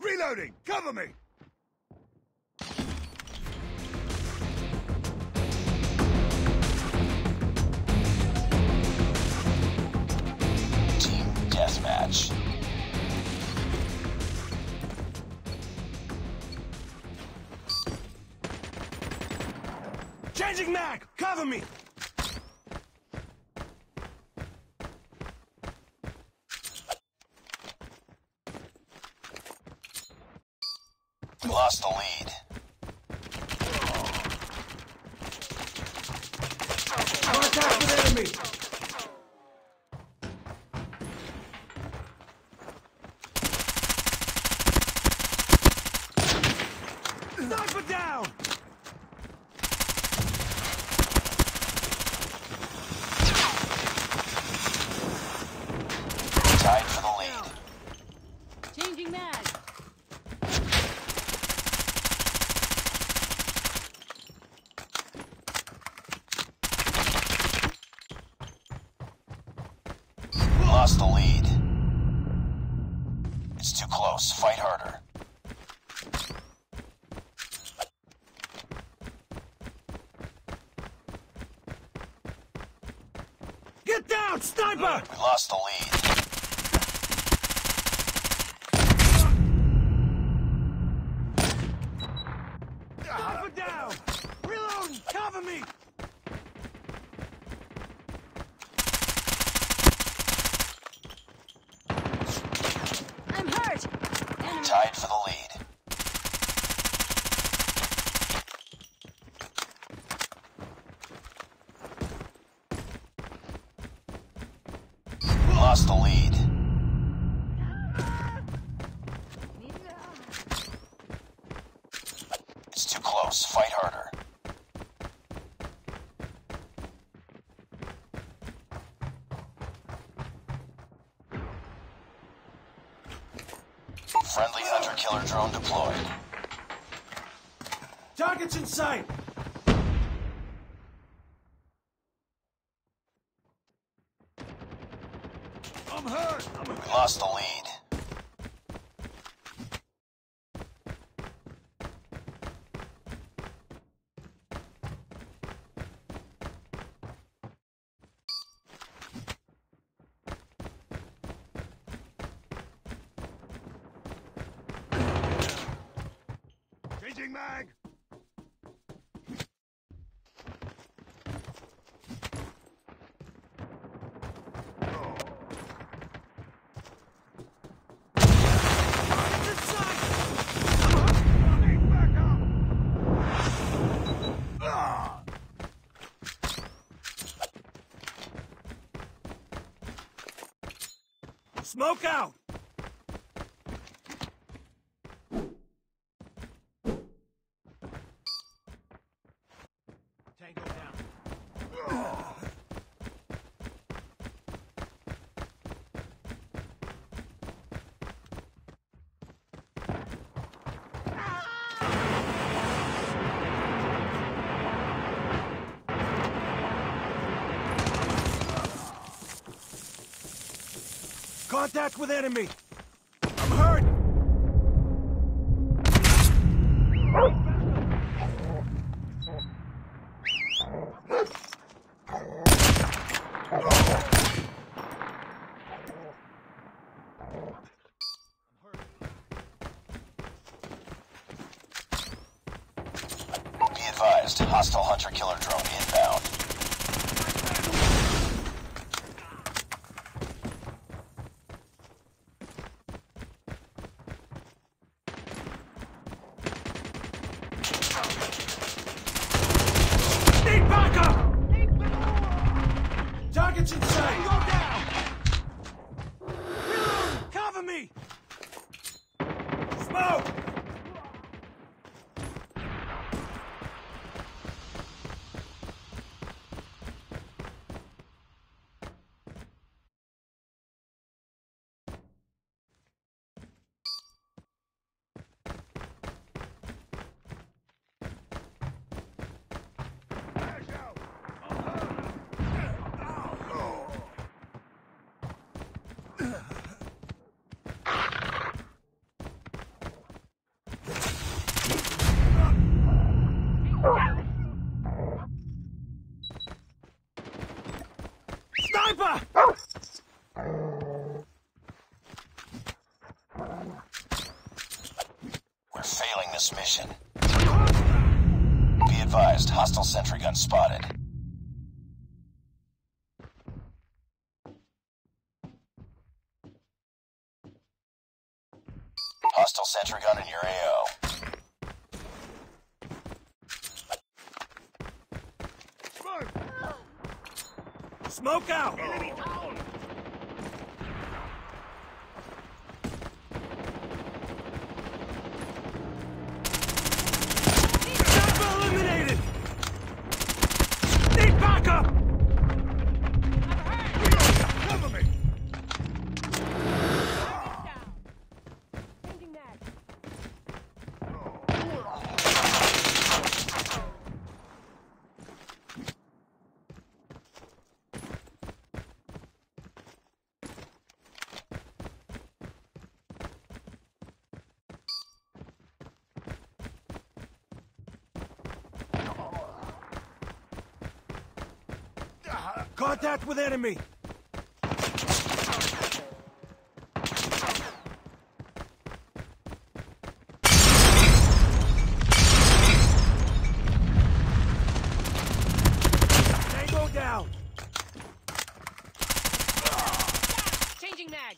Reloading! Cover me! Team deathmatch. Changing mag! Cover me! Lost the lead. Contact with enemy. Sniper down. Tied for the lead. Changing mag. Lost the lead. It's too close. Fight harder. Get down, sniper! We lost the lead. Sniper down! Reload! Cover me! Tied for the lead. Lost the lead. It's too close. Fight harder. Friendly hunter-killer drone deployed. Targets in sight! I'm hurt! We lost the mag. Smoke out. Contact with enemy. I'm hurt. Be advised, hostile hunter-killer drone inbound. Targets in sight! Go down! Reload! Cover me! Smoke! this mission. Be advised, hostile sentry gun spotted. Hostile sentry gun in your AO. Smoke out! Enemy down! Sample eliminated! Need backup! Cover me! Changing mag. Contact with enemy! Tango down! Changing mag!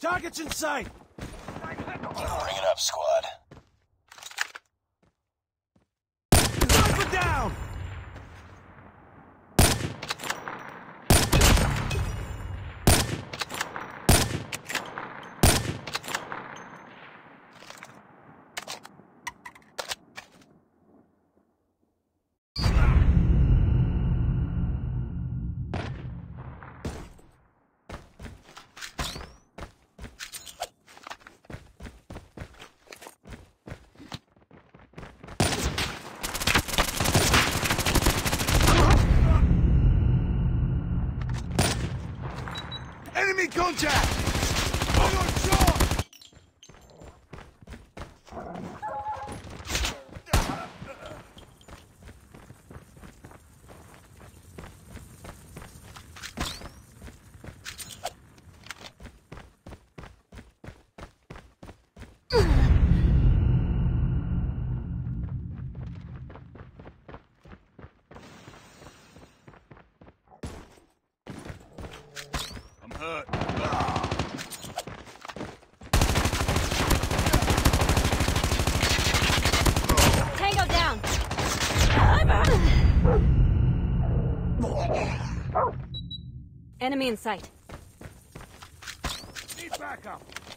Target's in sight! Bring it up, squad. Sniper down! Enemy contact! On your shore! Hurt. Tango down. Enemy in sight. Need backup.